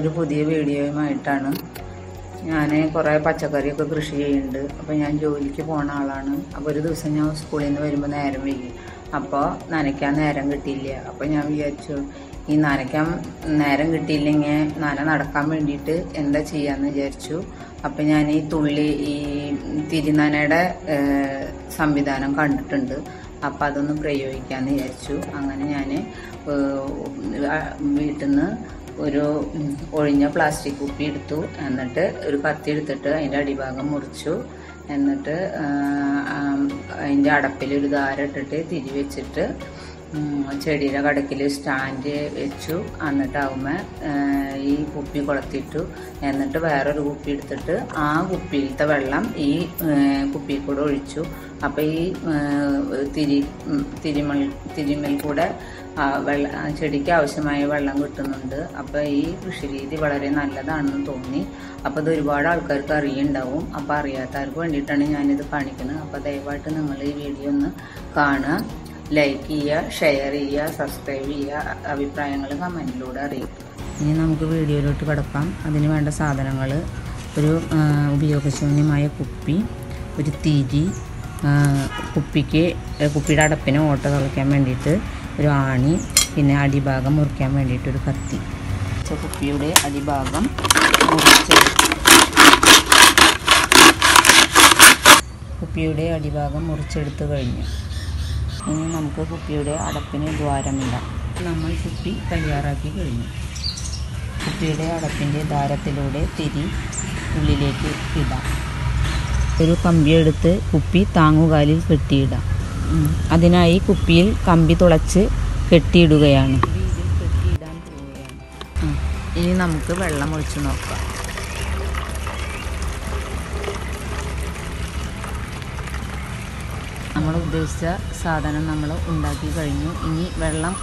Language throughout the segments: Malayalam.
ഒരു പുതിയ വീഡിയോയുമായിട്ടാണ്. ഞാൻ കുറേ പച്ചക്കറിയൊക്കെ കൃഷി ചെയ്യുന്നുണ്ട്. അപ്പോൾ ഞാൻ ജോലിക്ക് പോണ ആളാണ്. അപ്പോൾ ഒരു ദിവസം ഞാൻ സ്കൂളിൽ നിന്ന് വരുമ്പോൾ നേരം വൈകി. അപ്പോൾ നനയ്ക്കാൻ നേരം കിട്ടിയില്ല. അപ്പോൾ ഞാൻ വിചാരിച്ചു ഈ നനയ്ക്കാൻ നേരം കിട്ടിയില്ലെങ്കിൽ നന നടക്കാൻ വേണ്ടിയിട്ട് എന്താ ചെയ്യാമെന്ന് വിചാരിച്ചു. അപ്പോൾ ഞാൻ ഈ തുള്ളി ഈ തിരിനനയുടെ സംവിധാനം കണ്ടിട്ടുണ്ട്. അപ്പോൾ അതൊന്ന് പ്രയോഗിക്കാമെന്ന് വിചാരിച്ചു. അങ്ങനെ ഞാൻ വീട്ടിൽ നിന്ന് ഒരു ഒഴിഞ്ഞ പ്ലാസ്റ്റിക് കുപ്പി എടുത്തു. എന്നിട്ട് ഒരു കത്തി എടുത്തിട്ട് അതിൻ്റെ അടിഭാഗം മുറിച്ചു. എന്നിട്ട് അതിൻ്റെ അടപ്പിലൊരു ധാര ഇട്ടിട്ട് തിരി വെച്ചിട്ട് ചെടിയുടെ കടക്കിൽ സ്റ്റാൻഡ് വെച്ചു. എന്നിട്ട് ആവുമ്പോൾ ഈ കുപ്പി കൊളുത്തിട്ടു. എന്നിട്ട് വേറൊരു കുപ്പി എടുത്തിട്ട് ആ കുപ്പിയിലത്തെ വെള്ളം ഈ കുപ്പിയിൽ കൂടെ ഒഴിച്ചു. അപ്പോൾ ഈ തിരിമൽ കൂടെ ചെടിക്ക് ആവശ്യമായ വെള്ളം കിട്ടുന്നുണ്ട്. അപ്പോൾ ഈ കൃഷി രീതി വളരെ നല്ലതാണെന്ന് തോന്നി. അപ്പോൾ ഇത് ഒരുപാട് ആൾക്കാർക്ക് അറിയുന്നുണ്ടാവും. അപ്പോൾ അറിയാത്തവർക്ക് വേണ്ടിയിട്ടാണ് ഞാനിത് കാണിക്കുന്നത്. അപ്പോൾ ദയവായിട്ട് നിങ്ങൾ ഈ വീഡിയോ ഒന്ന് കാണുക, ലൈക്ക് ചെയ്യുക, ഷെയർ ചെയ്യുക, സബ്സ്ക്രൈബ് ചെയ്യുക, അഭിപ്രായങ്ങൾ കമൻറ്റിലൂടെ അറിയിക്കുക. ഇനി നമുക്ക് വീഡിയോയിലോട്ട് കിടക്കാം. അതിന് വേണ്ട സാധനങ്ങൾ: ഒരു ഉപയോഗശൂന്യമായ കുപ്പി, ഒരു തിരി, കുപ്പിയുടെ അടപ്പിന് ഓട്ട തുളയ്ക്കാൻ വേണ്ടിയിട്ട് ഒരു ആണി, പിന്നെ അടിഭാഗം മുറിക്കാൻ വേണ്ടിയിട്ടൊരു കത്തി. കുപ്പിയുടെ അടിഭാഗം മുറിച്ച് മുറിച്ചെടുത്ത് കഴിഞ്ഞു. ഇനി നമുക്ക് കുപ്പിയുടെ അടപ്പിന് ദ്വാരമിടാം. നമ്മൾ കുപ്പി തയ്യാറാക്കി കഴിഞ്ഞു. കുപ്പിയുടെ അടപ്പിൻ്റെ ദ്വാരത്തിലൂടെ തിരി ഉള്ളിലേക്ക് ഇടാം. ഒരു കമ്പിയെടുത്ത് കുപ്പി താങ്ങുകാലിൽ കെട്ടിയിടാം. അതിനായി കുപ്പിയിൽ കമ്പി തുളച്ച് കെട്ടിയിടുകയാണ്. കെട്ടിയിടാൻ പോവുകയാണ്. ഇനി നമുക്ക് വെള്ളം ഒഴിച്ചു നോക്കാം. നമ്മൾ ഉദ്ദേശിച്ച സാധനം നമ്മൾ ഉണ്ടാക്കി കഴിഞ്ഞു. ഇനി വെള്ളം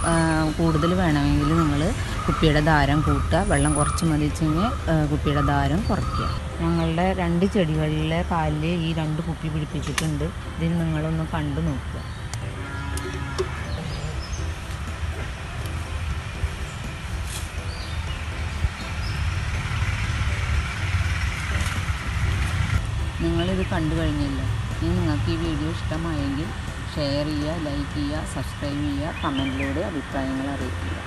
കൂടുതൽ വേണമെങ്കിൽ നിങ്ങൾ കുപ്പിയുടെ ധാരം കൂട്ടുക. വെള്ളം കുറച്ച് മതി വെച്ചെങ്കിൽ കുപ്പിയുടെ ധാരം കുറയ്ക്കുക. ഞങ്ങളുടെ 2 ചെടികളിലെ കാലിൽ ഈ 2 കുപ്പി പിടിപ്പിച്ചിട്ടുണ്ട്. ഇതിന് നിങ്ങളൊന്ന് കണ്ടു നോക്കുക. നിങ്ങളിത് കണ്ടു കഴിഞ്ഞില്ലേ? ഇനി നിങ്ങൾക്ക് ഈ വീഡിയോ ഇഷ്ടമായെങ്കിൽ ഷെയർ ചെയ്യുക, ലൈക്ക് ചെയ്യുക, സബ്സ്ക്രൈബ് ചെയ്യുക, കമൻറ്റിലൂടെ അഭിപ്രായങ്ങൾ അറിയിക്കുക.